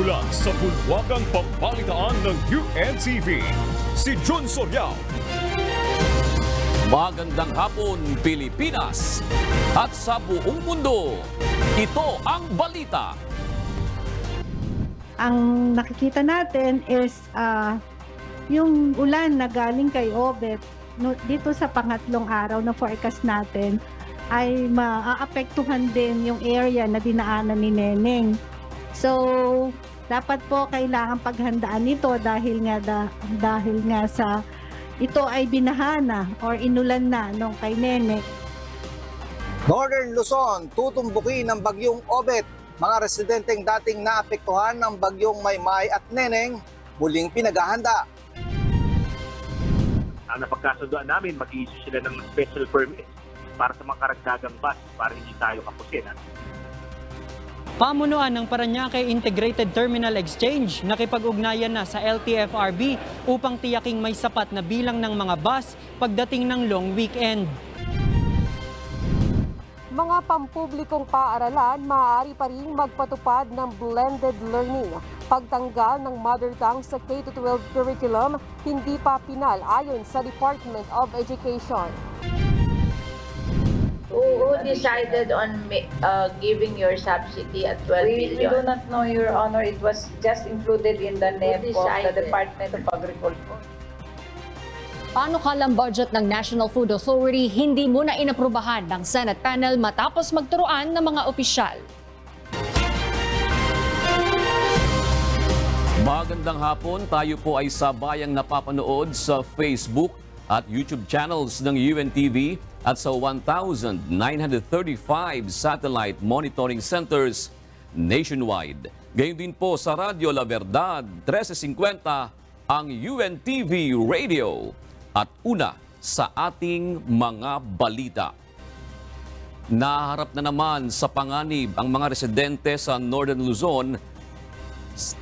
Mula sa bulwagang pagbalitaan ng UNTV, si Jun Soriao. Magandang hapon, Pilipinas! At sa buong mundo, ito ang balita. Ang nakikita natin is yung ulan na galing kay Obet, dito sa pangatlong araw na forecast natin, ay maaapektuhan din yung area na dinaanan ni Neneng. So, dapat po kailangan paghandaan nito dahil nga sa ito ay binahana or inulan na nung kay Nene. Northern Luzon, tutumbukin ng bagyong Obet. Mga residenteng dating naapektuhan ng bagyong Maymay at Neneng, muling pinaghahanda. Ang napagkasundoan namin, mag-iisyo sila ng special permit para sa mga karagdagang bus para hindi tayo kapusin. Pamunuan ng Paranaque Integrated Terminal Exchange nakipag-ugnayan na sa LTFRB upang tiyaking may sapat na bilang ng mga bus pagdating ng long weekend. Mga pampublikong paaralan maaari pa rin magpatupad ng blended learning. Pagtanggal ng mother tongue sa K-12 curriculum hindi pa pinal ayon sa Department of Education. Who decided on giving your subsidy at 12 million? We do not know, Your Honor. It was just included in the name of the Department of Agriculture. Panukalang budget ng National Food Authority hindi muna inaprubahan ng Senate panel matapos magturuan ng mga opisyal. Magandang hapon. Tayo po ay sabayang napapanood sa Facebook at YouTube channels ng UNTV at sa 1,935 satellite monitoring centers nationwide. Gayon din po sa Radio La Verdad 1350 ang UNTV Radio. At una sa ating mga balita. Naharap na naman sa panganib ang mga residente sa Northern Luzon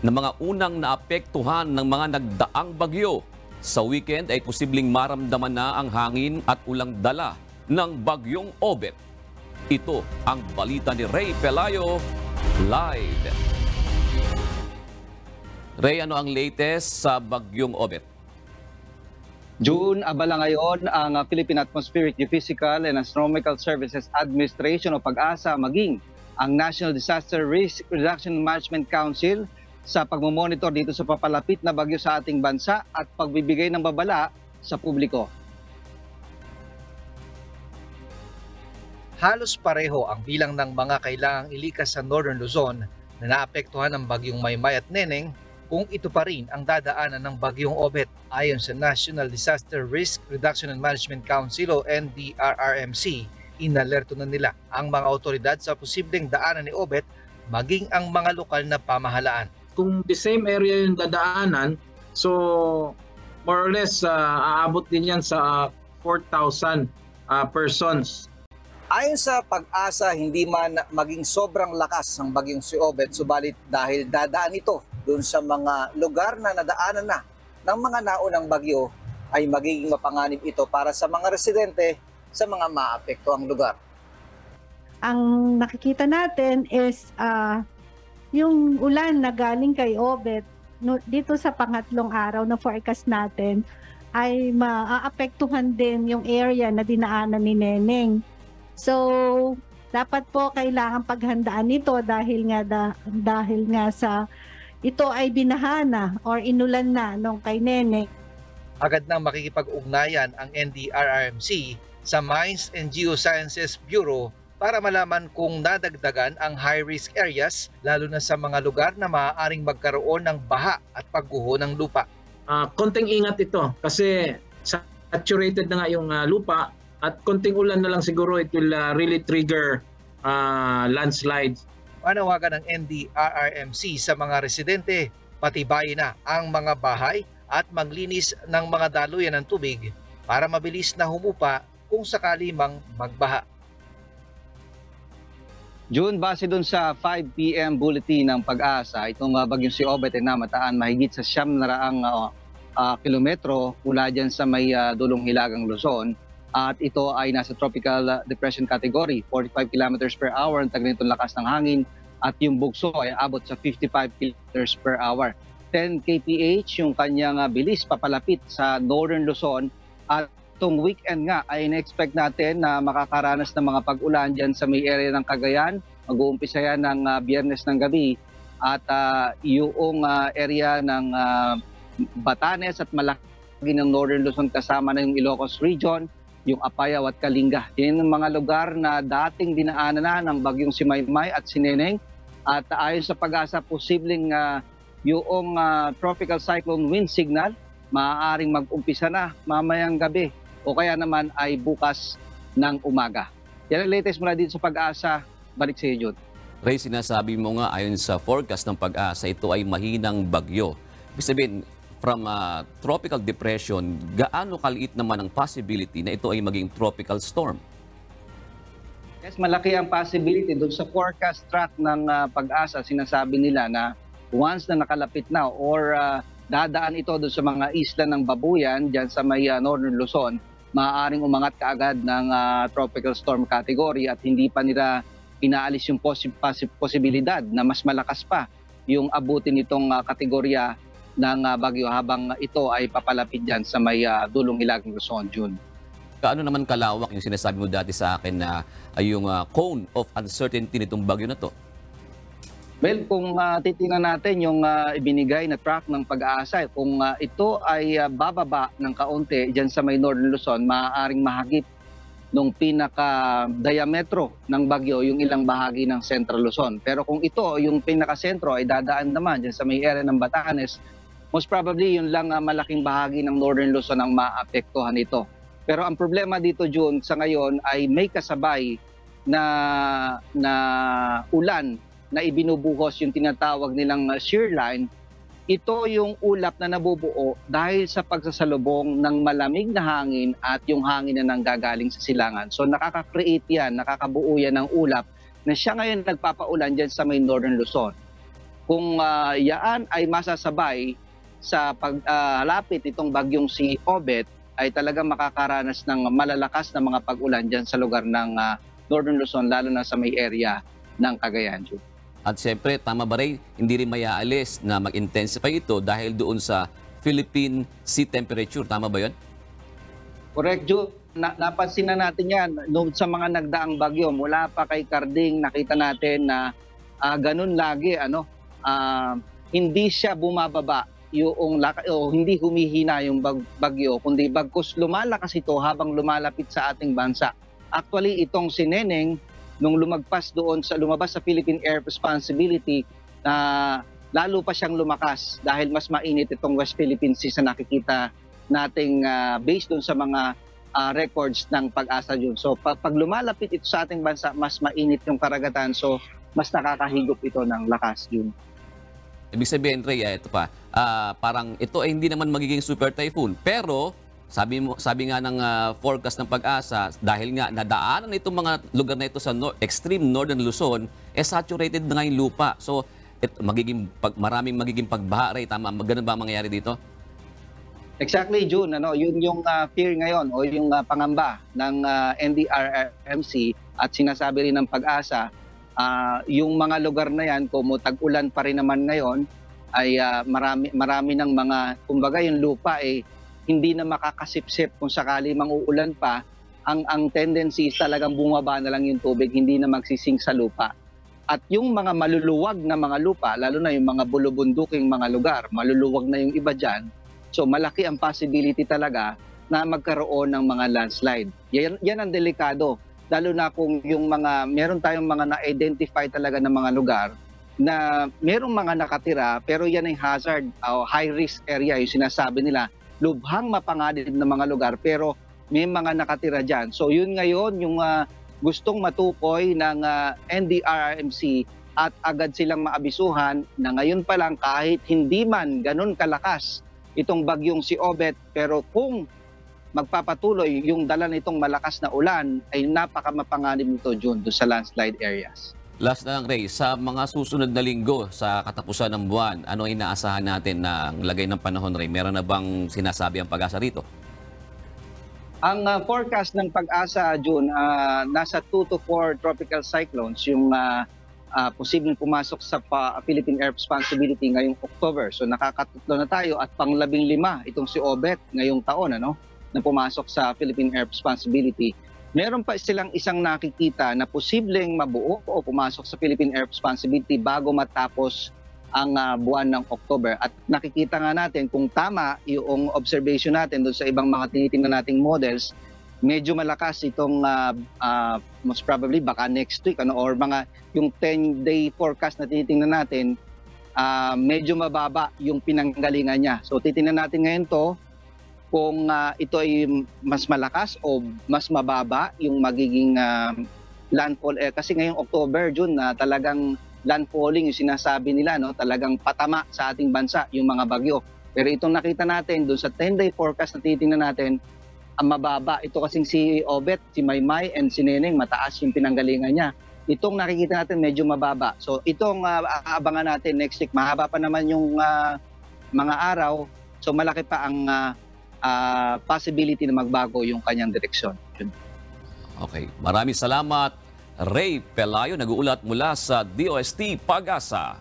na mga unang naapektuhan ng mga nagdaang bagyo. Sa weekend ay posibleng maramdaman na ang hangin at ulang dala ng bagyong Obet. Ito ang balita ni Ray Pelayo, live. Ray, ano ang latest sa bagyong Obet? June, abala ngayon ang Philippine Atmospheric, Geophysical and Astronomical Services Administration o PAGASA maging ang National Disaster Risk Reduction and Management Council sa pagmomonitor dito sa papalapit na bagyo sa ating bansa at pagbibigay ng babala sa publiko. Halos pareho ang bilang ng mga kailangang ilikas sa Northern Luzon na naapektuhan ng bagyong Maymay at Neneng kung ito pa rin ang dadaanan ng bagyong Obet ayon sa National Disaster Risk Reduction and Management Council o NDRRMC. Inalerto na nila ang mga awtoridad sa posibleng daanan ni Obet maging ang mga lokal na pamahalaan. Kung the same area yung dadaanan, so more or less aabot din yan sa 4,000 persons. Ayon sa PAGASA, hindi man maging sobrang lakas ng bagyong si Obet, subalit dahil dadaan ito doon sa mga lugar na nadaanan na ng mga naunang bagyo, ay magiging mapanganib ito para sa mga residente sa mga maapektuhang lugar. Ang nakikita natin is yung ulan na galing kay Obet, dito sa pangatlong araw na forecast natin, ay maaapektuhan din yung area na dinaanan ni Neneng. So, dapat po kailangan paghandaan nito dahil nga sa ito ay binahana or inulan na nung kay Neneng. Agad nang makikipag-ugnayan ang NDRRMC sa Mines and Geosciences Bureau para malaman kung nadagdagan ang high-risk areas, lalo na sa mga lugar na maaaring magkaroon ng baha at pagguho ng lupa. Konting ingat ito kasi saturated na nga yung lupa at konting ulan na lang siguro it will really trigger landslides. Panawagan ng NDRRMC sa mga residente, patibayin na ang mga bahay at maglinis ng mga daluyan ng tubig para mabilis na humupa kung sakali mang magbaha. June, base dun sa 5 PM bulletin ng PAGASA, itong bagyong si Obet ay namataan mahigit sa 900 kilometro mula dyan sa may dulong Hilagang Luzon. At ito ay nasa tropical depression category, 45 km/h ang tagnitong lakas ng hangin at yung bugso ay abot sa 55 km/h. 10 kph yung kanyang bilis papalapit sa Northern Luzon, at itong weekend nga ay na-expect natin na makakaranas ng mga pag-ulan dyan sa may area ng Cagayan. Mag-uumpisa yan ng Biyernes ng gabi, at yung area ng Batanes at Malaki ng Northern Luzon, kasama na yung Ilocos Region, yung Apayao at Kalinga. Yan ang mga lugar na dating dinaanan na ng bagyong si Maymay at si Neneng. At ayon sa pag-asa, posibleng yung tropical cyclone wind signal maaaring mag-umpisa na mamayang gabi o kaya naman ay bukas ng umaga. Yan ang latest mula dito sa pag-asa. Balik sa iyo, Jud. Ray, sinasabi mo nga ayon sa forecast ng pag-asa, ito ay mahinang bagyo. Ibig sabihin, from tropical depression, gaano kaliit naman ang possibility na ito ay maging tropical storm? Yes, malaki ang possibility. Doon sa forecast track ng pag-asa, sinasabi nila na once na nakalapit na or dadaan ito doon sa mga isla ng Babuyan, dyan sa may Northern Luzon, maaaring umangat kaagad ng tropical storm category, at hindi pa nila inaalis yung posibilidad na mas malakas pa yung abutin itong kategorya ng bagyo habang ito ay papalapit dyan sa may dulong Ilagan, Luzon, June. Kaano naman kalawak yung sinasabi mo dati sa akin na yung cone of uncertainty nitong bagyo na to? Well, kung titingnan natin yung ibinigay na track ng pag-aasa, kung ito ay bababa ng kaunti dyan sa may Northern Luzon, maaaring mahagip nung pinaka-diametro ng bagyo yung ilang bahagi ng Central Luzon. Pero kung ito, yung pinaka-sentro ay dadaan naman dyan sa may area ng Batanes, most probably yun lang malaking bahagi ng Northern Luzon ang maapektuhan ito. Pero ang problema dito, June, sa ngayon ay may kasabay na ulan na ibinubuhos yung tinatawag nilang shear line. Ito yung ulap na nabubuo dahil sa pagsasalubong ng malamig na hangin at yung hangin na nanggagaling sa silangan. So nakaka-create yan, nakakabuo yan ng ulap na siya ngayon nagpapaulan dyan sa may Northern Luzon. Kung yaan ay masasabay sa paghalapit itong bagyong si Obet, ay talaga makakaranas ng malalakas na mga pag-ulan dyan sa lugar ng Northern Luzon, lalo na sa may area ng Cagayan. At siyempre, tama ba rin, hindi rin mayaalis na mag-intensify ito dahil doon sa Philippine sea temperature. Tama ba yun? Correct, Ju. Napansin na natin yan sa mga nagdaang bagyo. Mula pa kay Carding, nakita natin na ganun lagi. Hindi siya bumababa. Hindi humihina yung bagyo, kundi bagkus lumalakas ito habang lumalapit sa ating bansa. Actually, itong si Neneng, nung lumabas sa Philippine Air Responsibility, lalo pa siyang lumakas dahil mas mainit itong West Philippine Sea na nakikita nating based doon sa mga records ng pag-asa yun. So pag lumalapit ito sa ating bansa, mas mainit yung karagatan, so mas nakakahigop ito ng lakas yun. Ibig sabihin, Ray, ito pa, parang ito ay hindi naman magiging super typhoon. Pero, sabi nga ng forecast ng pag-asa, dahil nga nadaanan itong mga lugar na ito sa extreme Northern Luzon, saturated na nga yung lupa. So, maraming magiging pagbaha, Ray. Tama, ganun ba ang mangyayari dito? Exactly, June. Yun yung fear ngayon o yung pangamba ng NDRRMC, at sinasabi rin ng pag-asa, yung mga lugar na yan, kung tag-ulan pa rin naman ngayon, ay marami ng mga, kumbaga yung lupa ay hindi na makakasipsip kung sakali mang-uulan pa. Ang tendency is talagang bumaba na lang yung tubig, hindi na magsising sa lupa. At yung mga maluluwag na mga lupa, lalo na yung mga bulubunduking mga lugar, maluluwag na yung iba dyan. So malaki ang possibility talaga na magkaroon ng mga landslide. Yan ang delikado. Lalo na kung meron tayong mga na-identify talaga ng mga lugar na merong mga nakatira, pero yan ay hazard o high risk area, yung sinasabi nila, lubhang mapanganib ng mga lugar pero may mga nakatira dyan. So yun ngayon yung gustong matukoy ng NDRRMC, at agad silang maabisuhan na ngayon pa lang, kahit hindi man ganun kalakas itong bagyong si Obet, pero kung magpapatuloy yung dala nitong malakas na ulan, ay napakamapanganib nito, June, doon sa landslide areas. Last na lang, Ray, sa mga susunod na linggo, sa katapusan ng buwan, ano ay inaasahan natin na ang lagay ng panahon, Ray? Meron na bang sinasabi ang pag-asa rito? Ang forecast ng pag-asa, June, nasa 2 to 4 tropical cyclones yung posibleng pumasok sa Philippine Air Responsibility ngayong October. So nakakatatlo na tayo at pang-15 itong si Obet ngayong taon, ano, na pumasok sa Philippine Air Responsibility. Meron pa silang isang nakikita na posibleng mabuo o pumasok sa Philippine Air Responsibility bago matapos ang buwan ng October. At nakikita nga natin kung tama yung observation natin doon sa ibang mga tinitingnan nating models, medyo malakas itong most probably baka next week, ano, or mga yung 10-day forecast na tinitingnan natin, medyo mababa yung pinanggalingan niya. So titingnan natin ngayon to kung ito ay mas malakas o mas mababa yung magiging landfall. Kasi ngayong October, June, talagang landfalling yung sinasabi nila, no, talagang patama sa ating bansa yung mga bagyo. Pero itong nakita natin doon sa 10-day forecast na titingnan natin, ang mababa. Ito kasing si Obet, si Maymay, and si Neneng, mataas yung pinanggalingan niya. Itong nakikita natin medyo mababa. So itong aabangan natin next week. Mahaba pa naman yung mga araw. So malaki pa ang possibility na magbago yung kanyang direksyon. Okay. Maraming salamat, Ray Pelayo, nag-uulat mula sa DOST Pag-asa.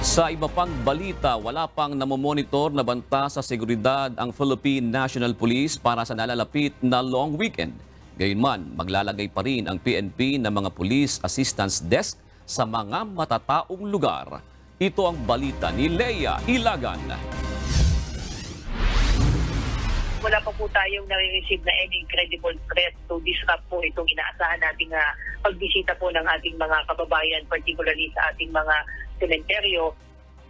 Sa iba pang balita, wala pang namomonitor na banta sa seguridad ang Philippine National Police para sa nalalapit na long weekend. Gayunman, maglalagay pa rin ang PNP ng mga Police Assistance Desk sa mga matataong lugar. Ito ang balita ni Lea Ilagan. Wala pa po tayong nare-receive na any credible threat to disrupt po itong inaasahan nating pagbisita po ng ating mga kababayan, particularly sa ating mga sementeryo.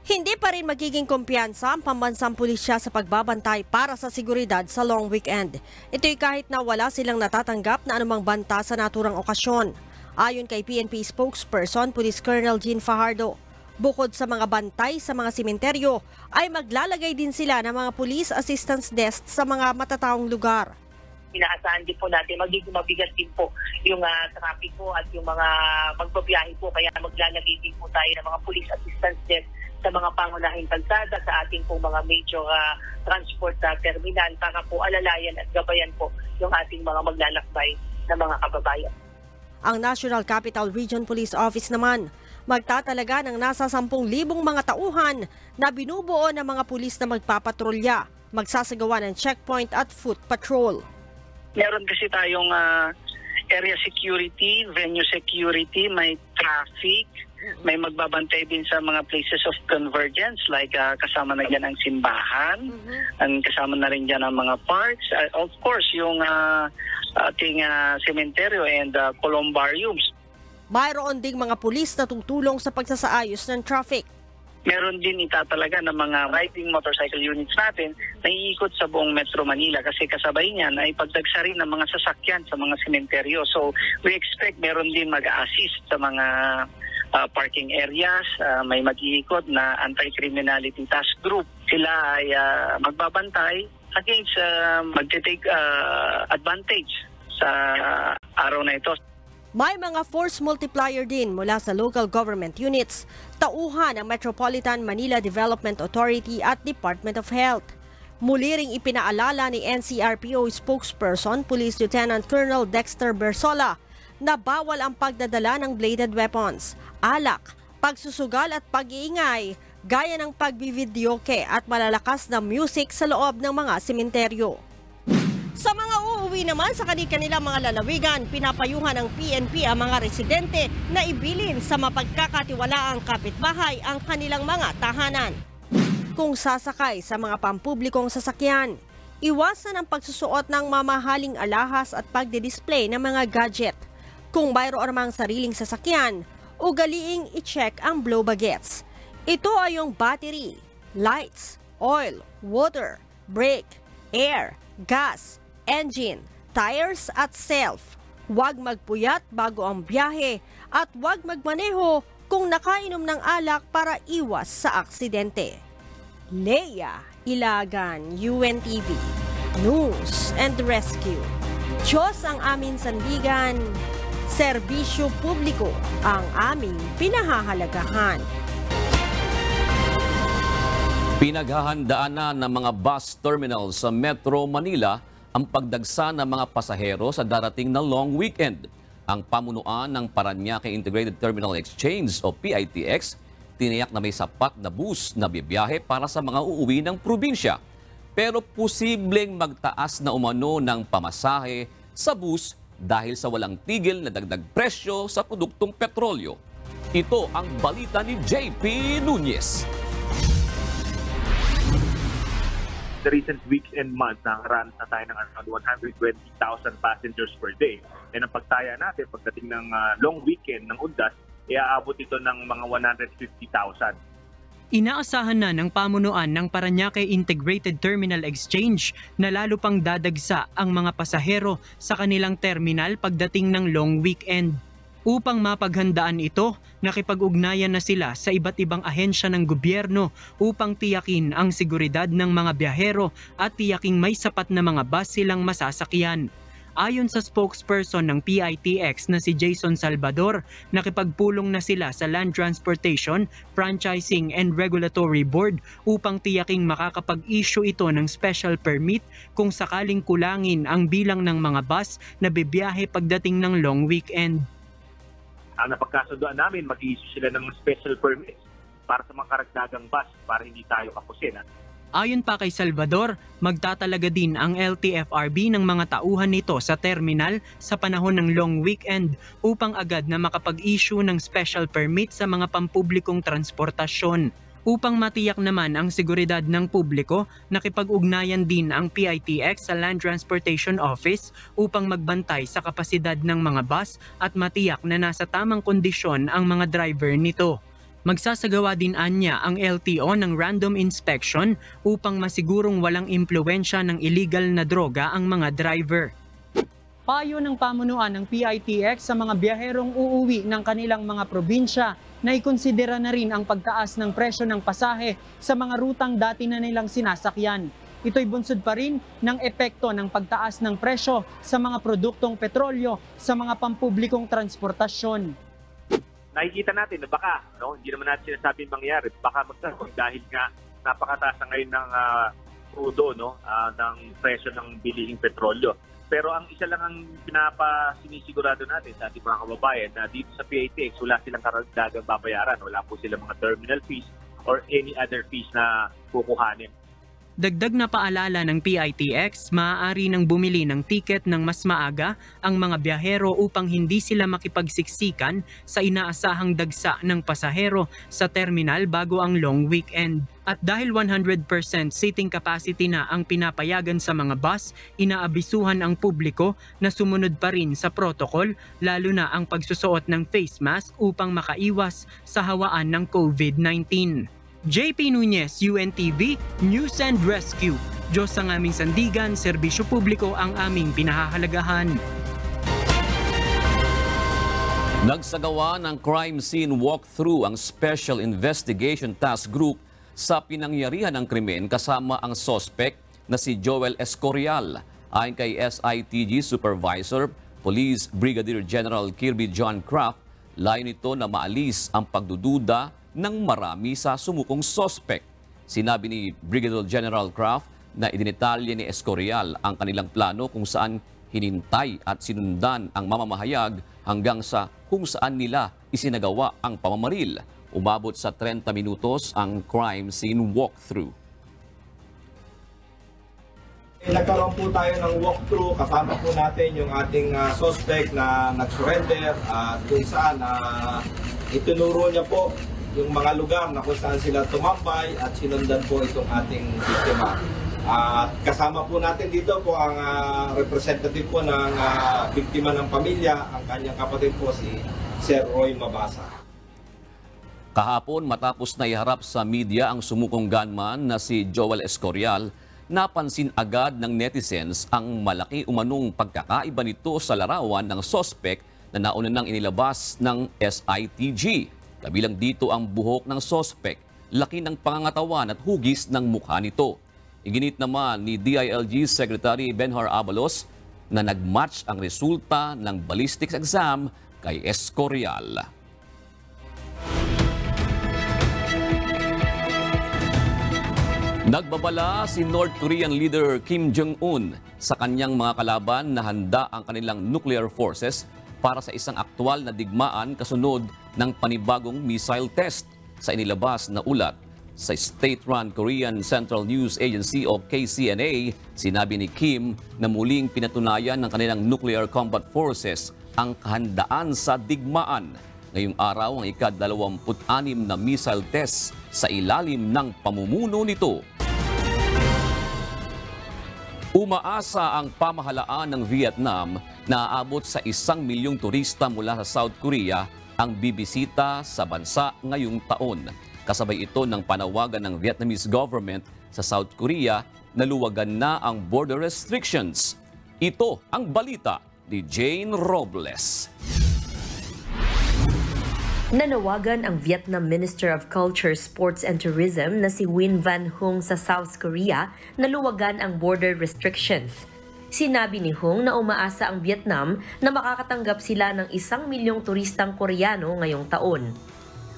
Hindi pa rin magiging kumpiyansa ang pambansang pulisya sa pagbabantay para sa seguridad sa long weekend. Ito'y kahit na wala silang natatanggap na anumang banta sa naturang okasyon. Ayon kay PNP spokesperson, Police Colonel Jean Fajardo, bukod sa mga bantay sa mga simenteryo, ay maglalagay din sila ng mga police assistance desk sa mga matataong lugar. Inaasahan din po natin magiging mabigat din po yung trapiko at yung mga magbabiyahe po. Kaya maglalagay din po tayo ng mga police assistance desk sa mga pangunahing kalsada, sa ating po mga major transport terminal para po alalayan at gabayan po yung ating mga maglalakbay na mga kababayan. Ang National Capital Region Police Office naman, magtatalaga ng nasa 10,000 mga tauhan na binubuo ng mga pulis na magpapatrolya, magsasagawa ng checkpoint at foot patrol. Meron kasi tayong area security, venue security, may traffic, may magbabantay din sa mga places of convergence like kasama na dyan ang simbahan, kasama na rin dyan ang mga parks, of course yung ating cementerio and columbariums. Mayroon ding mga pulis na tutulong sa pagsasaayos ng traffic. Meron din itatalaga ng mga riding motorcycle units natin na iikot sa buong Metro Manila kasi kasabay niyan ay pagdagsa rin ng mga sasakyan sa mga sementeryo. So we expect meron din mag-assist sa mga parking areas, may mag-iikot na anti-criminality task group. Sila ay magbabantay against magte-take advantage sa araw na ito. May mga force multiplier din mula sa local government units, tauhan ng Metropolitan Manila Development Authority at Department of Health. Muli ring ipinaalala ni NCRPO spokesperson Police Lieutenant Colonel Dexter Bersola na bawal ang pagdadala ng bladed weapons, alak, pagsusugal at pag-iingay, gaya ng pagbividyoke at malalakas na music sa loob ng mga sementeryo. Sa mga uuwi naman sa kanilang mga lalawigan, pinapayuhan ng PNP ang mga residente na ibilin sa mapagkakatiwalaang kapitbahay ang kanilang mga tahanan. Kung sasakay sa mga pampublikong sasakyan, iwasan ang pagsusuot ng mamahaling alahas at pagdidisplay ng mga gadget. Kung mayroon mang sariling sasakyan, ugaliing i-check ang blow bagets. Ito ay yung battery, lights, oil, water, brake, air, gas, engine, tires at self. Huwag magpuyat bago ang biyahe at huwag magmaneho kung nakainom ng alak para iwas sa aksidente. Lea Ilagan, UNTV News and Rescue. Diyos ang aming sandigan, serbisyo publiko ang aming pinahahalagahan. Pinaghahandaan na ng mga bus terminal sa Metro Manila ang pagdagsa ng mga pasahero sa darating na long weekend. Ang pamunuan ng Paranaque Integrated Terminal Exchange o PITX, tiniyak na may sapat na bus na bibiyahe para sa mga uuwi ng probinsya. Pero posibleng magtaas na umano ng pamasahe sa bus dahil sa walang tigil na dagdag presyo sa produktong petrolyo. Ito ang balita ni JP Nunez. The recent weeks and months, nakakaranas na tayo ng around 120,000 passengers per day. And ang pagtaya natin, pagdating ng long weekend ng UNDAS, iaabot ito ng mga 150,000. Inaasahan na ng pamunuan ng Paranaque Integrated Terminal Exchange na lalo pang dadagsa ang mga pasahero sa kanilang terminal pagdating ng long weekend. Upang mapaghandaan ito, nakipag-ugnayan na sila sa iba't ibang ahensya ng gobyerno upang tiyakin ang seguridad ng mga biyahero at tiyaking may sapat na mga bus silang masasakyan. Ayon sa spokesperson ng PITX na si Jason Salvador, nakipagpulong na sila sa Land Transportation, Franchising and Regulatory Board upang tiyaking makakapag-issue ito ng special permit kung sakaling kulangin ang bilang ng mga bus na bibiyahe pagdating ng long weekend. Ang napagkasundoan namin, mag-i-issue sila ng special permits para sa mga karagdagang bus para hindi tayo kapusin. Ayon pa kay Salvador, magtatalaga din ang LTFRB ng mga tauhan nito sa terminal sa panahon ng long weekend upang agad na makapag-issue ng special permit sa mga pampublikong transportasyon. Upang matiyak naman ang seguridad ng publiko, nakipag-ugnayan din ang PITX sa Land Transportation Office upang magbantay sa kapasidad ng mga bus at matiyak na nasa tamang kondisyon ang mga driver nito. Magsasagawa din anya ang LTO ng random inspection upang masigurong walang impluwensya ng illegal na droga ang mga driver. Payo ng pamunuan ng PITX sa mga biyaherong uuwi ng kanilang mga probinsya na ikonsidera na rin ang pagtaas ng presyo ng pasahe sa mga rutang dati na nilang sinasakyan. Ito'y bunsod pa rin ng epekto ng pagtaas ng presyo sa mga produktong petrolyo sa mga pampublikong transportasyon. Nakikita natin na baka, hindi naman natin sinasabing mangyari, baka magtaas dahil nga napakataas na ngayon ng crudo, ng presyo ng bilihing petrolyo. Pero ang isa lang ang pinapasinisigurado natin sa ating mga kababayan na dito sa PITX wala silang karagdagang babayaran, wala po silang mga terminal fees or any other fees na kukuhanin. Dagdag na paalala ng PITX, maaari nang bumili ng tiket ng mas maaga ang mga biyahero upang hindi sila makipagsiksikan sa inaasahang dagsa ng pasahero sa terminal bago ang long weekend. At dahil 100% seating capacity na ang pinapayagan sa mga bus, inaabisuhan ang publiko na sumunod pa rin sa protocol, lalo na ang pagsusuot ng face mask upang makaiwas sa hawaan ng COVID-19. JP Nunez, UNTV News and Rescue. Diyos ang aming sandigan, serbisyo publiko ang aming pinahahalagahan. Nagsagawa ng crime scene walkthrough ang Special Investigation Task Group sa pinangyarihan ng krimen kasama ang sospek na si Joel Escorial. Ayon kay SITG Supervisor, Police Brigadier General Kirby John Kraft, layo nito na maalis ang pagdududa ng marami sa sumukong sospek. Sinabi ni Brigadier General Kraft na idinitalya ni Escorial ang kanilang plano kung saan hinintay at sinundan ang mamamahayag hanggang sa kung saan nila isinagawa ang pamamaril. Umabot sa 30 minutos ang crime scene walkthrough. Nagkaroon po tayo ng walkthrough. Kasama po natin yung ating suspect na nag-surrender at kung saan itinuro niya po yung mga lugar na kung saan sila tumambay at sinundan po itong ating biktima. At kasama po natin dito po ang representative po ng biktima ng pamilya, ang kanyang kapatid po si Sir Roy Mabasa. Kahapon, matapos na iharap sa media ang sumukong gunman na si Joel Escorial, napansin agad ng netizens ang malaki umanong pagkakaiba nito sa larawan ng sospek na nauna nang inilabas ng SITG. Kabilang dito ang buhok ng sospek, laki ng pangangatawan at hugis ng mukha nito. Iginit naman ni DILG Secretary Benhar Abalos na nagmatch ang resulta ng ballistics exam kay Escorial. Nagbabala si North Korean leader Kim Jong-un sa kanyang mga kalaban na handa ang kanilang nuclear forces para sa isang aktual na digmaan kasunod ng panibagong missile test sa inilabas na ulat. Sa state-run Korean Central News Agency o KCNA, sinabi ni Kim na muling pinatunayan ng kanilang nuclear combat forces ang kahandaan sa digmaan. Ngayong araw ang ika-26 na missile test sa ilalim ng pamumuno nito. Umaasa ang pamahalaan ng Vietnam na aabot sa 1 milyong turista mula sa South Korea ang bibisita sa bansa ngayong taon. Kasabay ito ng panawagan ng Vietnamese government sa South Korea na luwagan na ang border restrictions. Ito ang balita ni Jane Robles. Nanawagan ang Vietnam Minister of Culture, Sports and Tourism na si Nguyen Van Hung sa South Korea na luwagan ang border restrictions. Sinabi ni Hung na umaasa ang Vietnam na makakatanggap sila ng 1 milyong turistang Koreano ngayong taon.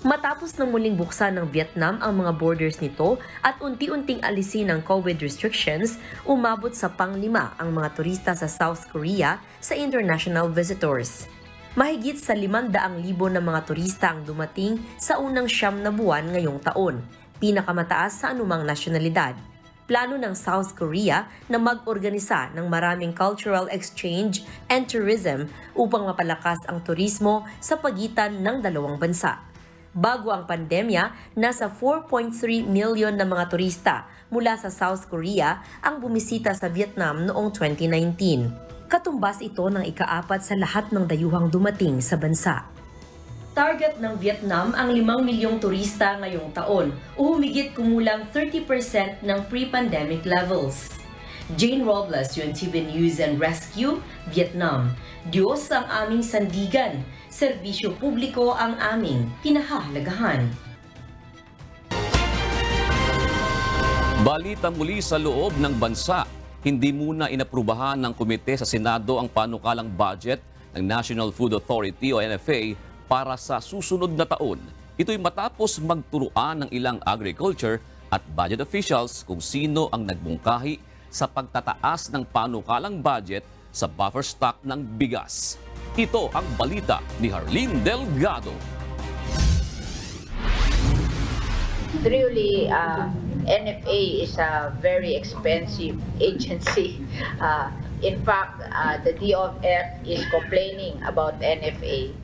Matapos na muling buksan ng Vietnam ang mga borders nito at unti-unting alisin ang COVID restrictions, umabot sa pang-5 ang mga turista sa South Korea sa international visitors. Mahigit sa 500,000 na mga turista ang dumating sa unang 9 na buwan ngayong taon, pinakamataas sa anumang nasyonalidad. Plano ng South Korea na mag-organisa ng maraming cultural exchange and tourism upang mapalakas ang turismo sa pagitan ng dalawang bansa. Bago ang pandemya, nasa 4.3 million na mga turista mula sa South Korea ang bumisita sa Vietnam noong 2019. Katumbas ito ng ika-4 sa lahat ng dayuhang dumating sa bansa. Target ng Vietnam ang 5 milyong turista ngayong taon, o humigit kumulang 30% ng pre-pandemic levels. Jane Robles, UNTV News and Rescue, Vietnam. Diyos ang aming sandigan. Serbisyo publiko ang aming pinahahalagahan. Balita muli sa loob ng bansa. Hindi muna inaprubahan ng komite sa Senado ang panukalang budget ng National Food Authority o NFA para sa susunod na taon. Ito'y matapos magturuan ng ilang agriculture at budget officials kung sino ang nagbungkahi sa pagtataas ng panukalang budget sa buffer stock ng bigas. Ito ang balita ni Harlyn Delgado. Really, NFA is a very expensive agency. In fact, the DOF is complaining about NFA.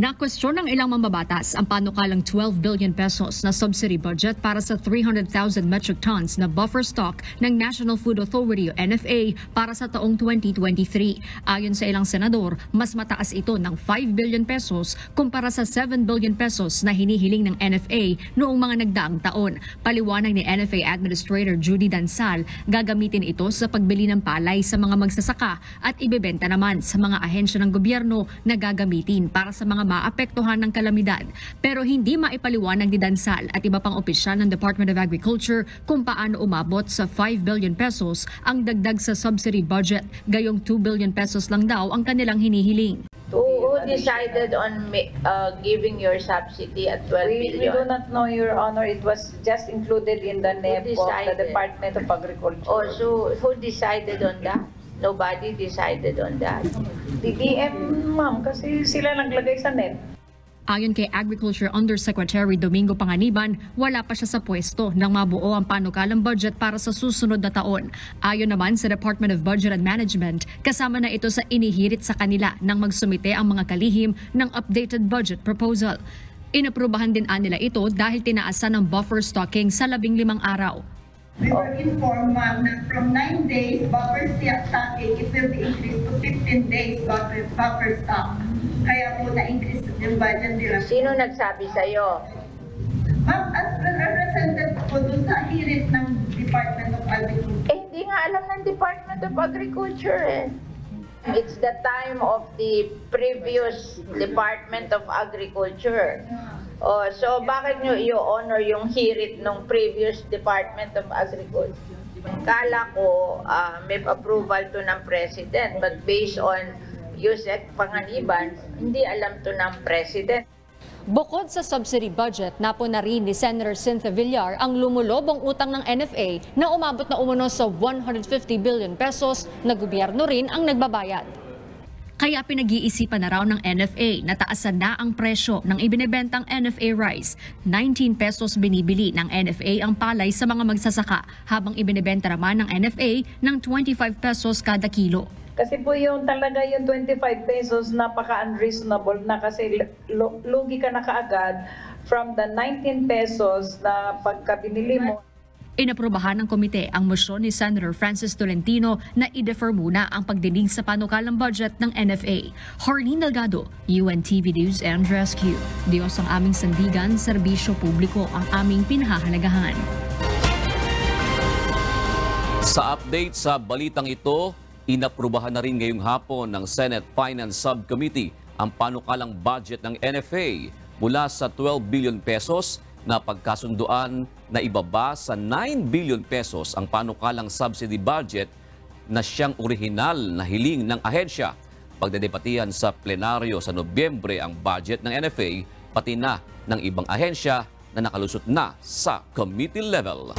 Nakwestiyon ng ilang mambabatas ang panukalang 12 billion pesos na subsidy budget para sa 300,000 metric tons na buffer stock ng National Food Authority o NFA para sa taong 2023. Ayon sa ilang senador, mas mataas ito ng 5 billion pesos kumpara sa 7 billion pesos na hinihiling ng NFA noong mga nagdaang taon. Paliwanag ni NFA Administrator Judy Dansal, gagamitin ito sa pagbili ng palay sa mga magsasaka at ibebenta naman sa mga ahensya ng gobyerno na gagamitin para sa mga maapektuhan ng kalamidad, pero hindi maipaliwanag ni Dansal at iba pang opisyal ng Department of Agriculture kung paano umabot sa 5 billion pesos ang dagdag sa subsidy budget, gayong 2 billion pesos lang daw ang kanilang hinihiling. Who decided on giving your subsidy at 12 billion? We do not know, Your Honor. It was just included in the NEP of the Department of Agriculture. Oh, so who decided on that? Nobody decided on that. DDM, ma'am, kasi sila naglagay sa net. Ayon kay Agriculture Undersecretary Domingo Panganiban, wala pa siya sa pwesto nang mabuo ang panukalang budget para sa susunod na taon. Ayon naman sa Department of Budget and Management, kasama na ito sa inihirit sa kanila nang magsumite ang mga kalihim ng updated budget proposal. Inaprubahan din nila ito dahil tinaasan ang buffer stocking sa 15 araw. We were informed, ma'am, that from 9 days buffer stocking, it will be increased to 15 days buffer stock. Kaya po na-increase yung budget nila. Sino nagsabi sa'yo? Ma'am, as represented po doon sa hirit ng Department of Agriculture. Eh, hindi nga alam ng Department of Agriculture eh. It's the time of the previous Department of Agriculture. Oh, so bakit nyo i-honor yung hirit ng previous Department of Agriculture? Kala ko may approval to ng President, but based on Yusek Panganiban, hindi alam to ng President. Bukod sa subsidy budget, napuna rin ni Senator Cynthia Villar ang lumulobong utang ng NFA na umabot na umano sa 150 billion pesos na gobyerno rin ang nagbabayad. Kaya pinag-iisipan na raw ng NFA na taasan na ang presyo ng ibinebentang NFA rice. 19 pesos binibili ng NFA ang palay sa mga magsasaka, habang ibinebenta naman ng NFA ng 25 pesos kada kilo. Kasi po yung talaga yung 25 pesos napaka-unreasonable na, kasi lugi ka na kaagad from the 19 pesos na pagka binili mo. Inaprobahan ng komite ang motion ni Senator Francis Tolentino na i-defer muna ang pagdinig sa panukalang budget ng NFA. Harlyn Delgado, UNTV News and Rescue. Diyos ang aming sandigan, serbisyo publiko ang aming pinahahalagahan. Sa update sa balitang ito, inaprobahan na rin ngayong hapon ng Senate Finance Subcommittee ang panukalang budget ng NFA mula sa 12 billion pesos na pagkasunduan na ibaba sa 9 billion pesos ang panukalang subsidy budget na siyang orihinal na hiling ng ahensya. Pagdedebatihan sa plenaryo sa Nobyembre ang budget ng NFA, pati na ng ibang ahensya na nakalusot na sa committee level.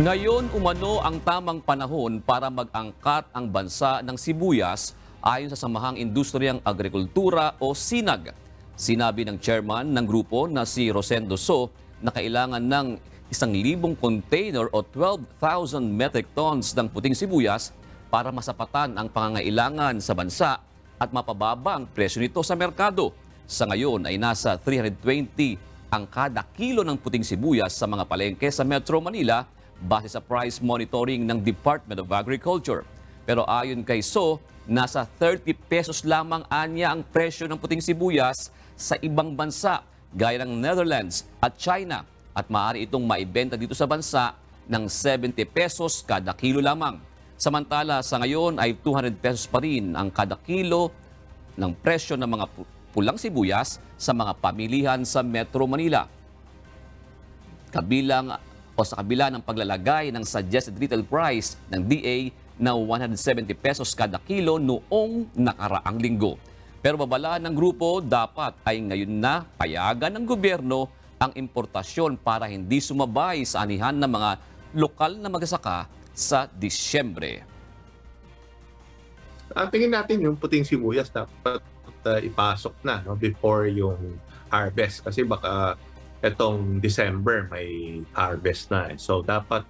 Ngayon umano ang tamang panahon para mag-angkat ang bansa ng sibuyas ayon sa Samahang Industriyang Agrikultura o SINAG. Sinabi ng chairman ng grupo na si Rosendo So na kailangan ng 1,000 container o 12,000 metric tons ng puting sibuyas para masapatan ang pangangailangan sa bansa at mapababa ang presyo nito sa merkado. Sa ngayon ay nasa 320 ang kada kilo ng puting sibuyas sa mga palengke sa Metro Manila base sa price monitoring ng Department of Agriculture. Pero ayon kay So, nasa 30 pesos lamang anya ang presyo ng puting sibuyas sa ibang bansa gaya ng Netherlands at China, at maaari itong maibenta dito sa bansa ng 70 pesos kada kilo lamang. Samantala sa ngayon ay 200 pesos pa rin ang kada kilo ng presyo ng mga pulang sibuyas sa mga pamilihan sa Metro Manila. Sa kabila ng paglalagay ng suggested retail price ng DA na 170 pesos kada kilo noong nakaraang linggo. Pero babala ng grupo, dapat ay ngayon na payagan ng gobyerno ang importasyon para hindi sumabay sa anihan ng mga lokal na magsasaka sa Disyembre. Ang tingin natin yung puting sibuyas dapat ipasok na before yung harvest, kasi baka itong December may harvest na. So dapat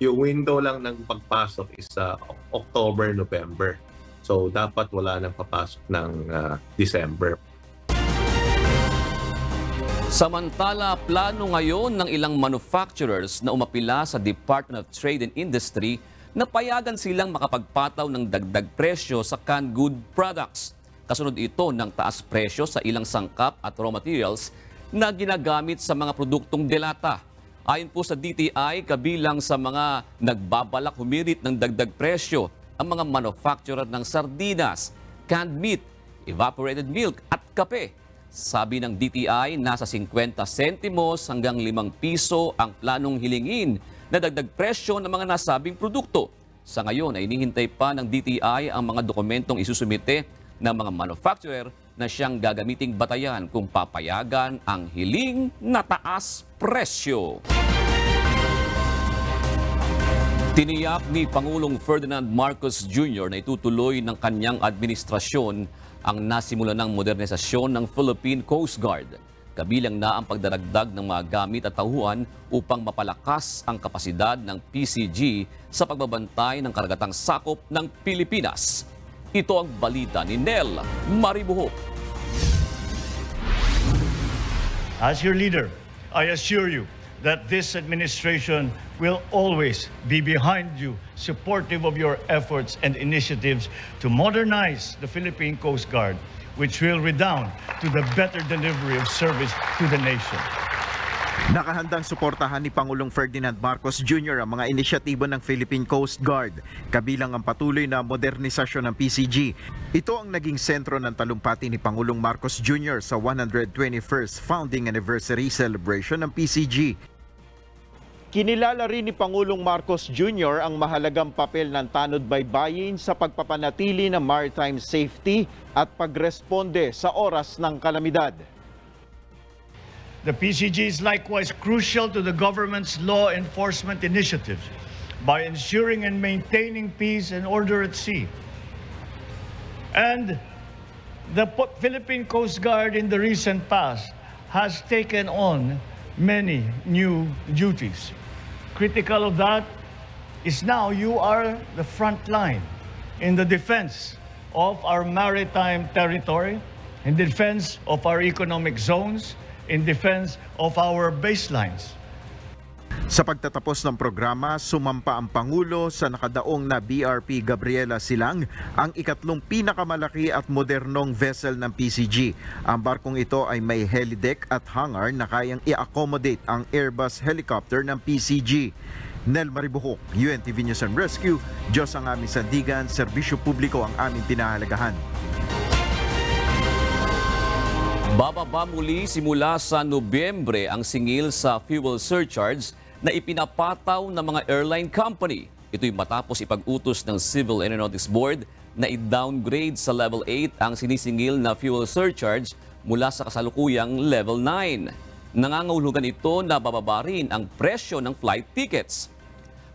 yung window lang ng pagpasok is October, November. So, dapat wala nang papasok ng December. Samantala, plano ngayon ng ilang manufacturers na umapila sa Department of Trade and Industry na payagan silang makapagpataw ng dagdag presyo sa canned good products. Kasunod ito ng taas presyo sa ilang sangkap at raw materials na ginagamit sa mga produktong delata. Ayon po sa DTI, kabilang sa mga nagbabalak humirit ng dagdag presyo ang mga manufacturer ng sardinas, canned meat, evaporated milk at kape. Sabi ng DTI, nasa 50 sentimos hanggang 5 piso ang planong hilingin na dagdag presyo ng mga nasabing produkto. Sa ngayon ay hinihintay pa ng DTI ang mga dokumentong isusumite ng mga manufacturer na siyang gagamiting batayan kung papayagan ang hiling na taas presyo. Tiniyak ni Pangulong Ferdinand Marcos Jr. na itutuloy ng kanyang administrasyon ang nasimula ng modernisasyon ng Philippine Coast Guard. Kabilang na ang pagdaragdag ng mga gamit at tauhan upang mapalakas ang kapasidad ng PCG sa pagbabantay ng karagatang sakop ng Pilipinas. Ito ang balita ni Nel Maribuho. As your leader, I assure you that this administration will always be behind you, supportive of your efforts and initiatives to modernize the Philippine Coast Guard, which will redound to the better delivery of service to the nation. Nakahandang suportahan ni Pangulong Ferdinand Marcos Jr. ang mga inisyatibo ng Philippine Coast Guard, kabilang ang patuloy na modernisasyon ng PCG. Ito ang naging sentro ng talumpati ni Pangulong Marcos Jr. sa 121st founding anniversary celebration ng PCG. Kinilala rin ni Pangulong Marcos Jr. ang mahalagang papel ng tanod baybayin sa pagpapanatili ng maritime safety at pagresponde sa oras ng kalamidad. The PCG is likewise crucial to the government's law enforcement initiatives by ensuring and maintaining peace and order at sea, And the Philippine Coast Guard in the recent past has taken on many new duties. Critical of that is now you are the front line in the defense of our maritime territory, in defense of our economic zones, in defense of our baselines. Sa pagtatapos ng programa, sumampa ang Pangulo sa nakadaong na BRP Gabriela Silang, ang ikatlong pinakamalaki at modernong vessel ng PCG. Ang barkong ito ay may helideck at hangar na kayang i-accommodate ang Airbus helicopter ng PCG. Nel Maribuhok, UNTV News and Rescue, Diyos ang aming sandigan, serbisyo publiko ang aming pinahalagahan. Bababa muli simula sa Nobyembre ang singil sa fuel surcharge na ipinapataw ng mga airline company. Ito'y matapos ipag-utos ng Civil Aeronautics Board na i-downgrade sa Level 8 ang sinisingil na fuel surcharge mula sa kasalukuyang Level 9. Nangangahulugan ito na bababa rin ang presyo ng flight tickets.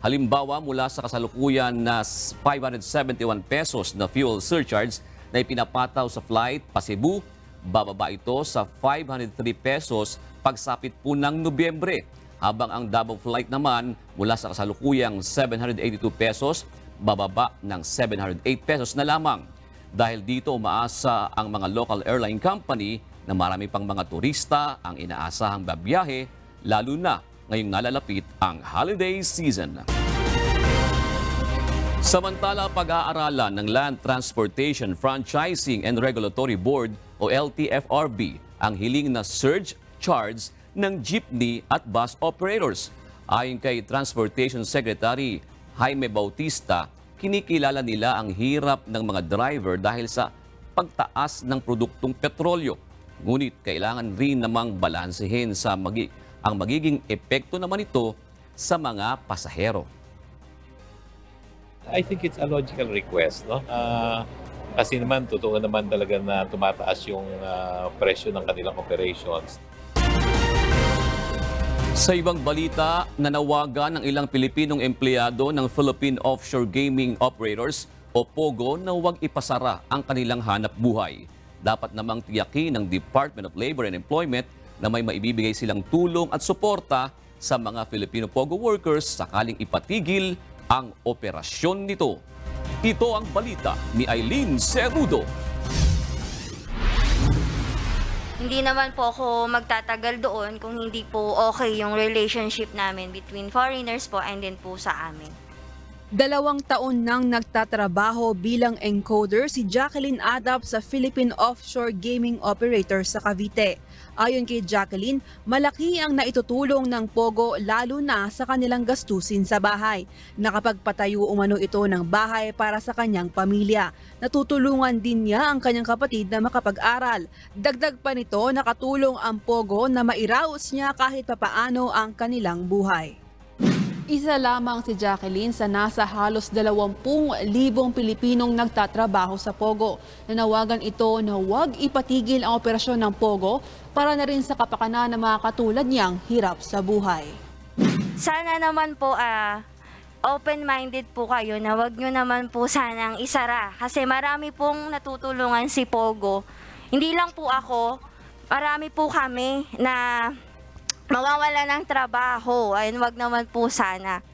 Halimbawa, mula sa kasalukuyan na 571 pesos na fuel surcharge na ipinapataw sa flight pa Cebu, bababa ito sa 503 pesos pagsapit po ng Nobyembre. Habang ang double flight naman mula sa kasalukuyang 782 pesos, bababa ng 708 pesos na lamang. Dahil dito umaasa ang mga local airline company na marami pang mga turista ang inaasahang babiyahe, lalo na ngayong nalalapit ang holiday season. Samantala, pag-aaralan ng Land Transportation Franchising and Regulatory Board o LTFRB ang hiling na surge charge ng jeepney at bus operators. Ayon kay Transportation Secretary Jaime Bautista, kinikilala nila ang hirap ng mga driver dahil sa pagtaas ng produktong petrolyo. Ngunit kailangan rin namang balansehin sa ang magiging epekto naman ito sa mga pasahero. I think it's a logical request, no? Kasi naman, totoo naman talaga na tumataas yung presyo ng kanilang operations. Sa ibang balita, nanawagan ng ilang Pilipinong empleyado ng Philippine Offshore Gaming Operators o POGO na huwag ipasara ang kanilang hanap buhay. Dapat namang tiyakin ng Department of Labor and Employment na may maibibigay silang tulong at suporta sa mga Filipino POGO workers sakaling ipatigil ang operasyon nito. Ito ang balita ni Aileen Segudo. Hindi naman po ako magtatagal doon kung hindi po okay yung relationship namin between foreigners po and then po sa amin. 2 taon nang nagtatrabaho bilang encoder si Jacqueline Adap sa Philippine Offshore Gaming Operator sa Cavite. Ayon kay Jacqueline, malaki ang naitutulong ng POGO lalo na sa kanilang gastusin sa bahay. Nakapagpatayo umano ito ng bahay para sa kanyang pamilya. Natutulungan din niya ang kanyang kapatid na makapag-aral. Dagdag pa nito, nakatulong ang POGO na mairaos niya kahit papaano ang kanilang buhay. Isa lamang si Jacqueline sa nasa halos 20,000 Pilipinong nagtatrabaho sa POGO. Nanawagan ito na huwag ipatigil ang operasyon ng POGO para na rin sa kapakanan ng mga katulad niyang hirap sa buhay. Sana naman po open-minded po kayo na huwag nyo naman po sanang isara kasi marami pong natutulungan si POGO. Hindi lang po ako, marami po kami na mawawala ng trabaho, ayun, wag naman po sana.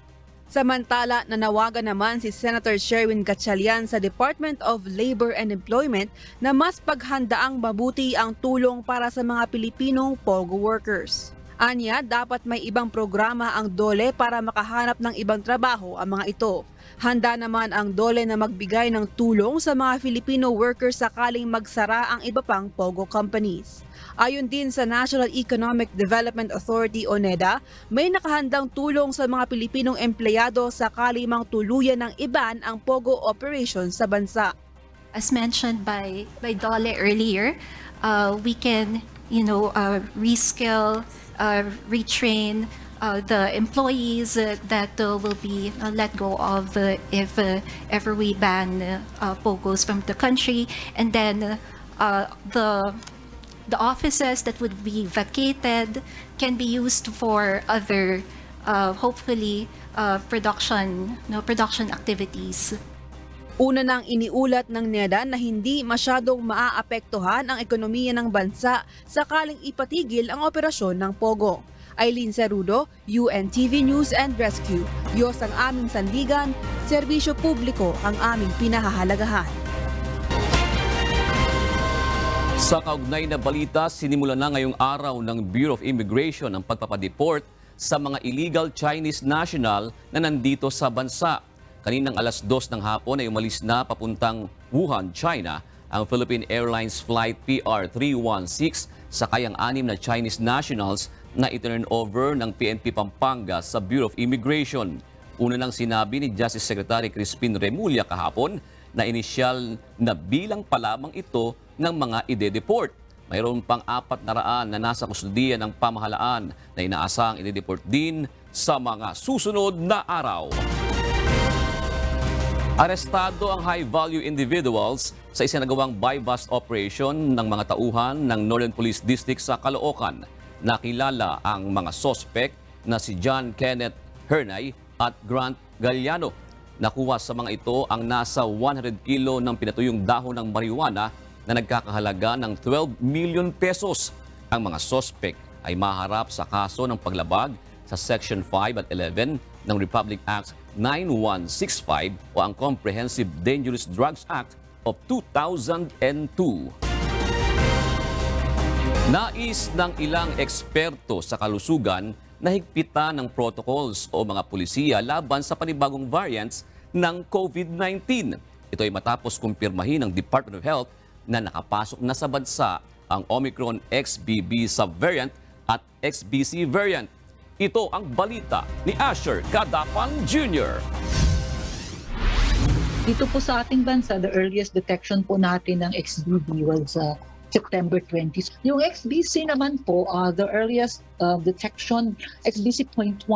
Samantala, nanawagan naman si Senator Sherwin Gatchalian sa Department of Labor and Employment na mas paghandaang mabuti ang tulong para sa mga Pilipinong POGO workers. Anya, dapat may ibang programa ang DOLE para makahanap ng ibang trabaho ang mga ito. Handa naman ang DOLE na magbigay ng tulong sa mga Filipino workers sakaling magsara ang iba pang POGO companies. Ayon din sa National Economic Development Authority o NEDA, may nakahandang tulong sa mga Pilipinong empleyado sakali mang tuluyan ng iban ang POGO operation sa bansa. As mentioned by Dole earlier, we can, reskill, retrain the employees that will be let go of if ever we ban POGOs from the country, and then the offices that would be vacated can be used for other, hopefully, production activities. Una nang iniulat ng NEDA na hindi masyadong maaapektuhan ang ekonomiya ng bansa sakaling ipatigil ang operasyon ng POGO. Aileen Segudo, UNTV News and Rescue. Diyos ang aming sandigan, serbisyo publiko ang aming pinahahalagahan. Sa kaugnay na balita, sinimula na ngayong araw ng Bureau of Immigration ang pagpapadeport sa mga illegal Chinese national na nandito sa bansa. Kaninang alas 2 ng hapon ay umalis na papuntang Wuhan, China, ang Philippine Airlines Flight PR316 sakay ang 6 na Chinese nationals na iturn over ng PNP Pampanga sa Bureau of Immigration. Una nang sinabi ni Justice Secretary Crispin Remulla kahapon na inisyal na bilang pa lamang ito ng mga ide-deport. Mayroon pang 400 na nasa kustudiya ng pamahalaan na inaasahang ide-deport din sa mga susunod na araw. Arestado ang high-value individuals sa isinagawang buy-bust operation ng mga tauhan ng Northern Police District sa Caloocan. Nakilala ang mga sospek na si John Kenneth Hernay at Grant Galliano. Nakuha sa mga ito ang nasa 100 kilo ng pinatuyong dahon ng marijuana na nagkakahalaga ng 12 million pesos. Ang mga sospek ay maharap sa kaso ng paglabag sa Section 5 at 11 ng Republic Act 9165 o ang Comprehensive Dangerous Drugs Act of 2002. Nais ng ilang eksperto sa kalusugan na higpitan ng protocols o mga pulisiya laban sa panibagong variants ng COVID-19. Ito ay matapos kumpirmahin ng Department of Health na nakapasok na sa bansa ang Omicron XBB subvariant at XBC variant. Ito ang balita ni Asher Kadapan Jr. Dito po sa ating bansa, the earliest detection po natin ng XBB was September 20. Yung XBC naman po, the earliest detection, XBC.1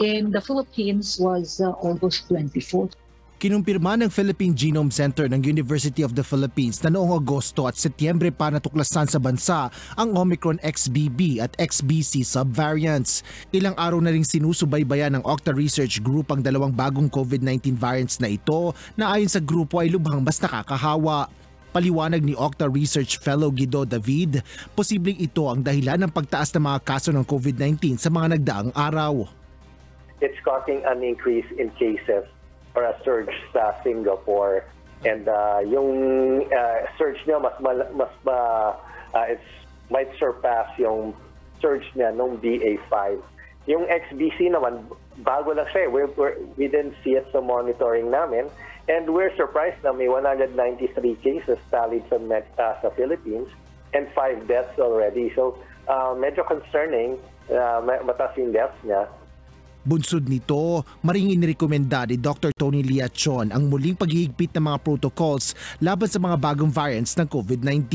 in the Philippines was August 24th. Kinumpirma ng Philippine Genome Center ng University of the Philippines na noong Agosto at Setyembre pa natuklasan sa bansa ang Omicron XBB at XBC subvariants. Ilang araw na rin sinusubaybayan ng Octa Research Group ang dalawang bagong COVID-19 variants na ito na ayon sa grupo ay lubhang mas nakakahawa. Paliwanag ni Octa Research Fellow Guido David, posibleng ito ang dahilan ng pagtaas ng mga kaso ng COVID-19 sa mga nagdaang araw. It's causing an increase in cases or a surge sa Singapore, and yung surge niya it might surpass yung surge niya nung BA5. Yung XBC naman bago lang siya, we didn't see it sa monitoring namin, and we're surprised na may 193 cases tallied sa Philippines and 5 deaths already, so medyo concerning, mataas yung deaths niya. Bunsod nito, maringin nirekomenda ni Dr. Tony Liachon ang muling paghihigpit ng mga protocols laban sa mga bagong variants ng COVID-19.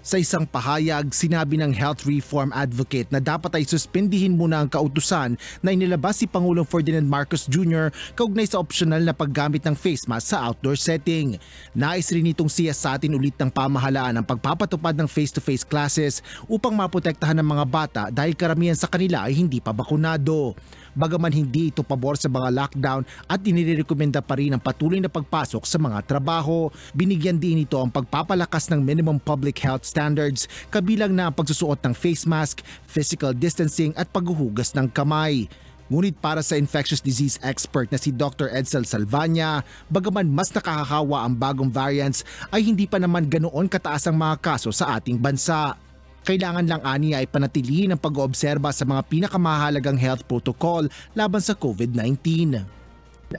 Sa isang pahayag, sinabi ng health reform advocate na dapat ay suspindihin muna ang kautusan na inilabas si Pangulong Ferdinand Marcos Jr. kaugnay sa opsyonal na paggamit ng face mask sa outdoor setting. Nais rin itong siyasatin ulit ng pamahalaan ang pagpapatupad ng face-to-face classes upang maprotektahan ng mga bata dahil karamihan sa kanila ay hindi pa bakunado. Bagaman hindi ito pabor sa mga lockdown at inirekomenda pa rin ang patuloy na pagpasok sa mga trabaho, binigyan din ito ang pagpapalakas ng minimum public health standards, kabilang na ang pagsusuot ng face mask, physical distancing at paghuhugas ng kamay. Ngunit para sa infectious disease expert na si Dr. Edsel Salvania, bagaman mas nakakahawa ang bagong variants ay hindi pa naman ganoon kataas ang mga kaso sa ating bansa. Kailangan lang aniya ay panatilihin ang pag-oobserba sa mga pinakamahalagang health protocol laban sa COVID-19.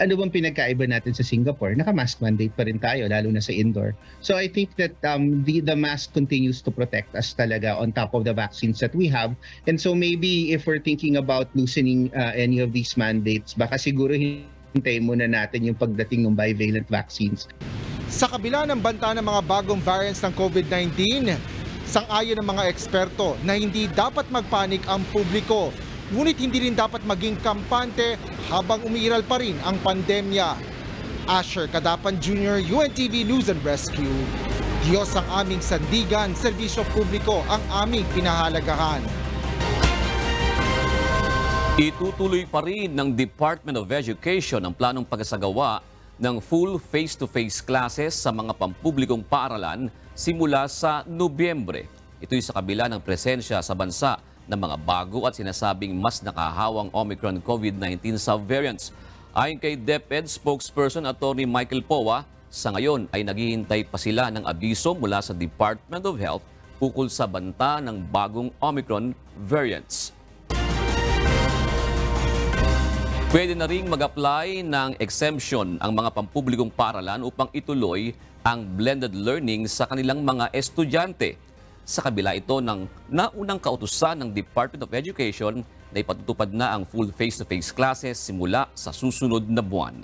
Ano bang pinagkaiba natin sa Singapore? Naka-mask mandate pa rin tayo, lalo na sa indoor. So I think that the mask continues to protect us talaga on top of the vaccines that we have. And so maybe if we're thinking about loosening any of these mandates, baka siguro hintayin muna natin yung pagdating ng bivalent vaccines. Sa kabila ng banta ng mga bagong variants ng COVID-19, sang-ayon ng mga eksperto na hindi dapat magpanik ang publiko. Ngunit hindi rin dapat maging kampante habang umiiral pa rin ang pandemya. Asher Kadapan Jr., UNTV News and Rescue. Diyos ang aming sandigan, serbisyo publiko ang aming pinahalagahan. Itutuloy pa rin ng Department of Education ang planong pagsasagawa ng full face-to-face classes sa mga pampublikong paaralan simula sa Nobyembre. Ito'y sa kabila ng presensya sa bansa ng mga bago at sinasabing mas nakahawang Omicron COVID-19 subvariants. Ayon kay DepEd spokesperson Attorney Michael Poa, sa ngayon ay naghihintay pa sila ng abiso mula sa Department of Health ukol sa banta ng bagong Omicron variants. Pwede na ring mag-apply ng exemption ang mga pampublikong paaralan upang ituloy ang blended learning sa kanilang mga estudyante. Sa kabila ito ng naunang kautusan ng Department of Education na ipatutupad na ang full face-to-face classes simula sa susunod na buwan.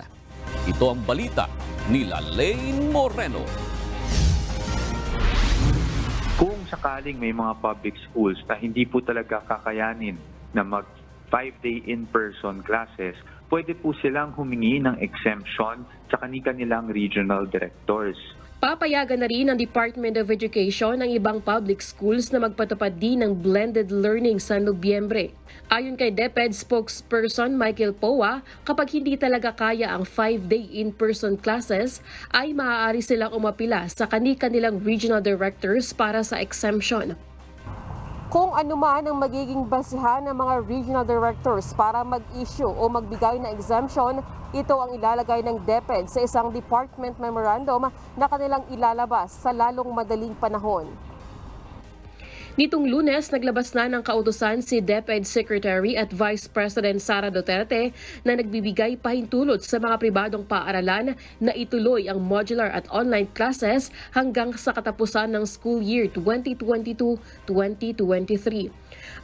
Ito ang balita ni Laleen Moreno. Kung sakaling may mga public schools na hindi po talaga kakayanin na mag 5-day in-person classes, pwede po silang humingi ng exemption sa kanilang regional directors. Papayagan na rin ng Department of Education ang ibang public schools na magpatupad din ng blended learning sa Nobyembre. Ayon kay DepEd spokesperson Michael Poa, kapag hindi talaga kaya ang 5-day in-person classes, ay maaari silang umapila sa kanilang regional directors para sa exemption. Kung anuman ang magiging basihan ng mga regional directors para mag-issue o magbigay na exemption, ito ang ilalagay ng DepEd sa isang department memorandum na kanilang ilalabas sa lalong madaling panahon. Nitong Lunes, naglabas na ng kautusan si DepEd Secretary at Vice President Sara Duterte na nagbibigay pahintulot sa mga pribadong paaralan na ituloy ang modular at online classes hanggang sa katapusan ng school year 2022-2023.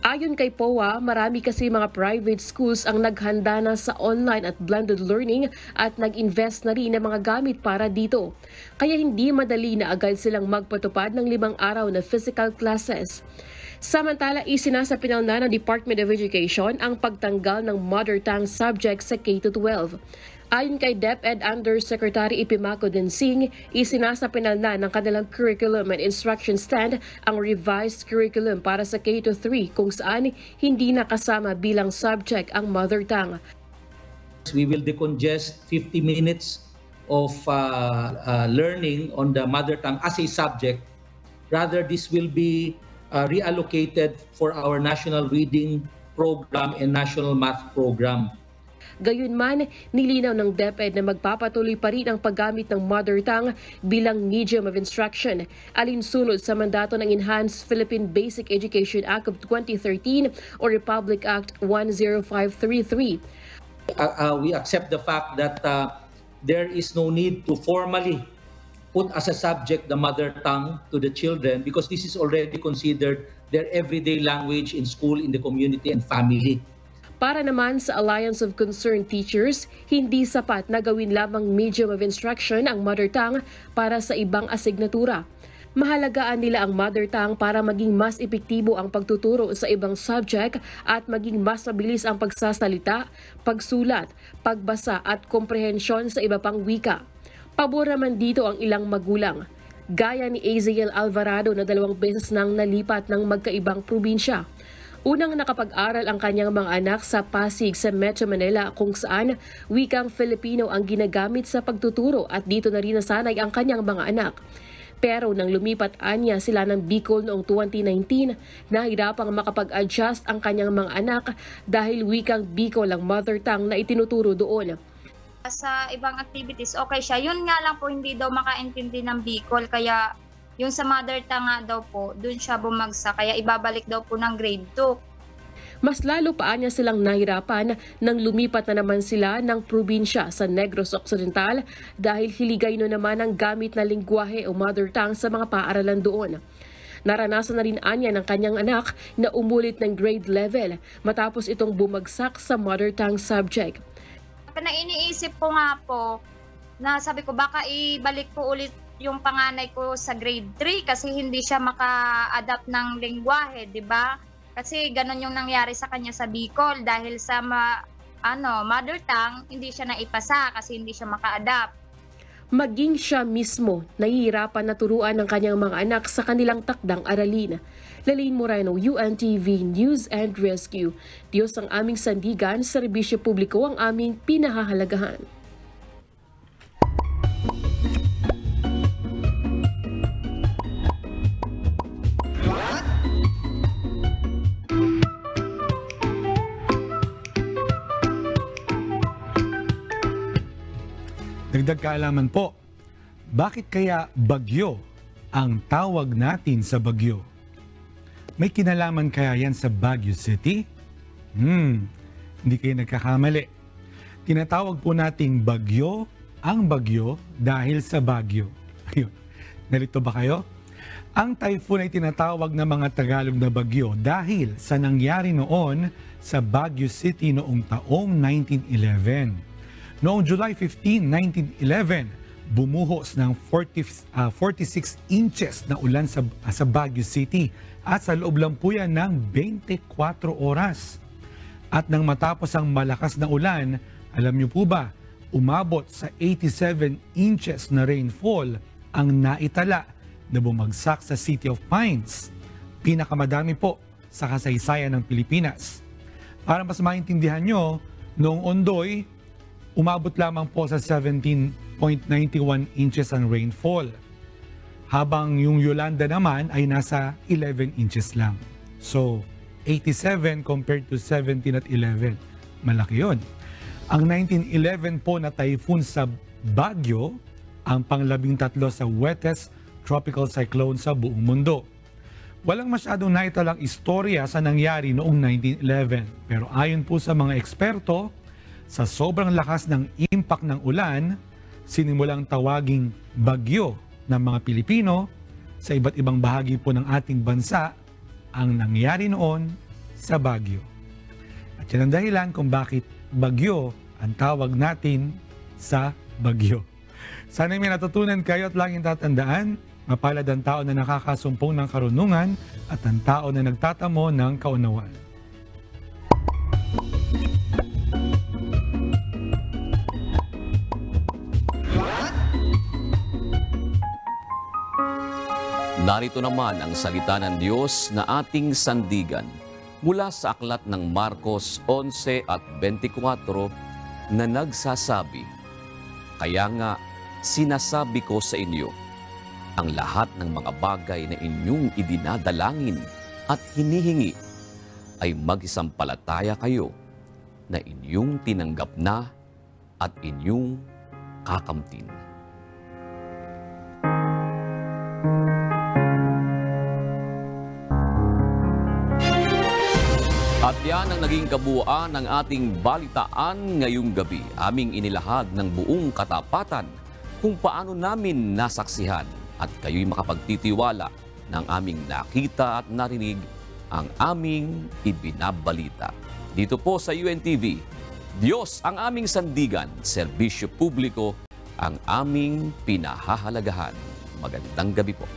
Ayon kay POA, marami kasi mga private schools ang naghanda na sa online at blended learning at nag-invest na rin ng mga gamit para dito. Kaya hindi madali na agad silang magpatupad ng 5 araw na physical classes. Samantala, isinasapinal na ng Department of Education ang pagtanggal ng mother tongue subject sa K-12. Ayon kay DepEd Undersecretary Ipimaco Densing, isinasapinal na ng kanilang curriculum and instruction stand ang revised curriculum para sa K-3 kung saan hindi nakasama bilang subject ang mother tongue. We will decongest 50 minutes of learning on the mother tongue as a subject. Rather, this will be reallocated for our national reading program and national math program. Gayunman, nilinaw ng DepEd na magpapatuloy pa rin ang paggamit ng mother tongue bilang medium of instruction, alinsunod sa mandato ng Enhanced Philippine Basic Education Act of 2013 or Republic Act 10533. We accept the fact that there is no need to formally put as a subject the mother tongue to the children because this is already considered their everyday language in school, in the community, and family. Para naman sa Alliance of Concerned Teachers, hindi sapat na gawin lamang medium of instruction ang mother tongue para sa ibang asignatura. Mahalagaan nila ang mother tongue para maging mas epektibo ang pagtuturo sa ibang subject at maging mas mabilis ang pagsasalita, pagsulat, pagbasa at komprehensyon sa iba pang wika. Pabor naman dito ang ilang magulang, gaya ni Aziel Alvarado na 2 beses nang nalipat ng magkaibang probinsya. Unang nakapag-aral ang kanyang mga anak sa Pasig sa Metro Manila kung saan wikang Filipino ang ginagamit sa pagtuturo at dito na rin nasanay ang kanyang mga anak. Pero nang lumipat anya sila ng Bicol noong 2019, nahirapang makapag-adjust ang kanyang mga anak dahil wikang Bicol ang mother tongue na itinuturo doon. Sa ibang activities, okay siya. Yun nga lang po, hindi daw makaintindi ng Bicol kaya yung sa mother tongue nga daw po, dun siya bumagsak, kaya ibabalik daw po ng grade 2. Mas lalo pa niya silang nahirapan nang lumipat na naman sila ng probinsya sa Negros Occidental dahil hiligay no naman ang gamit na lingwahe o mother tongue sa mga paaralan doon. Naranasan na rin anya ng kanyang anak na umulit ng grade level matapos itong bumagsak sa mother tongue subject. Na iniisip ko nga po, na sabi ko baka ibalik po ulit yung panganay ko sa grade 3 kasi hindi siya maka-adapt ng lingwahe, di ba? Kasi ganun yung nangyari sa kanya sa Bicol dahil sa mother tongue, hindi siya naipasa kasi hindi siya maka-adapt. Maging siya mismo, nahihirapan na turuan ng kanyang mga anak sa kanilang takdang aralin. Laleen Moreno, UNTV News and Rescue. Diyos ang aming sandigan, serbisyo publiko ang aming pinahahalagahan. Dagdag kaalaman po, bakit kaya bagyo ang tawag natin sa bagyo? May kinalaman kaya yan sa Baguio City? Hindi kayo nagkakamali. Tinatawag po nating bagyo ang bagyo dahil sa Baguio. Ayun, narito ba kayo? Ang typhoon ay tinatawag ng mga Tagalog na bagyo dahil sa nangyari noon sa Baguio City noong taong 1911. Noong July 15, 1911, bumuhos ng 46 inches na ulan sa Baguio City at sa loob lang po yan ng 24 oras. At nang matapos ang malakas na ulan, alam niyo po ba, umabot sa 87 inches na rainfall ang naitala na bumagsak sa City of Pines, pinakamadami po sa kasaysayan ng Pilipinas. Para mas maintindihan nyo, noong Ondoy, umabot lamang po sa 17.91 inches ang rainfall, habang yung Yolanda naman ay nasa 11 inches lang. So, 87 compared to 17 at 11. Malaki yun. Ang 1911 po na typhoon sa Baguio, ang pang-13 sa wettest tropical cyclone sa buong mundo. Walang masyadong naitalang istorya sa nangyari noong 1911. Pero ayon po sa mga eksperto, sa sobrang lakas ng impact ng ulan, sinimulang tawaging bagyo ng mga Pilipino sa iba't ibang bahagi po ng ating bansa ang nangyari noon sa Baguio. At yan ang dahilan kung bakit bagyo ang tawag natin sa bagyo. Sana'y may natutunan kayo at laging tatandaan, mapalad ang tao na nakakasumpong ng karunungan at ang tao na nagtatamo ng kaunawaan. Narito naman ang salita ng Diyos na ating sandigan mula sa aklat ng Marcos 11 at 24 na nagsasabi, "Kaya nga, sinasabi ko sa inyo, ang lahat ng mga bagay na inyong idinadalangin at hinihingi ay mag-isampalataya kayo na inyong tinanggap na at inyong kakamtin." At yan ang naging kabuuan ng ating balitaan ngayong gabi. Aming inilahad ng buong katapatan kung paano namin nasaksihan at kayo'y makapagtitiwala ng aming nakita at narinig ang aming ibinabalita. Dito po sa UNTV, Diyos ang aming sandigan, serbisyo publiko ang aming pinahahalagahan. Magandang gabi po.